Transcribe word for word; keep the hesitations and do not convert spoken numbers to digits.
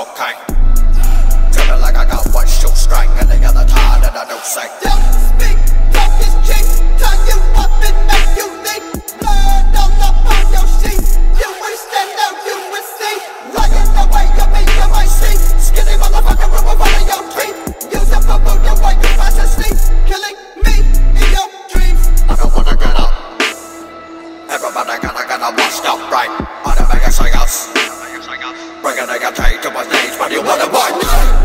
okay. Feeling like I got one shoe strike and the other tied and I don't say. Don't speak, talk is cheap. Tie you up and make you leak. Blood all up on your sheet. You ain't stand out, you would see. Lying the way you be, you might see. Skinny motherfucker, rubber one of your dream. Use a bubble, the way you pass and sleep. Killing me in your dreams. I don't wanna get up. Everybody gotta get up, washed up, right? I don't make it sing us. Bring a nigga take to my stage, but you wanna watch.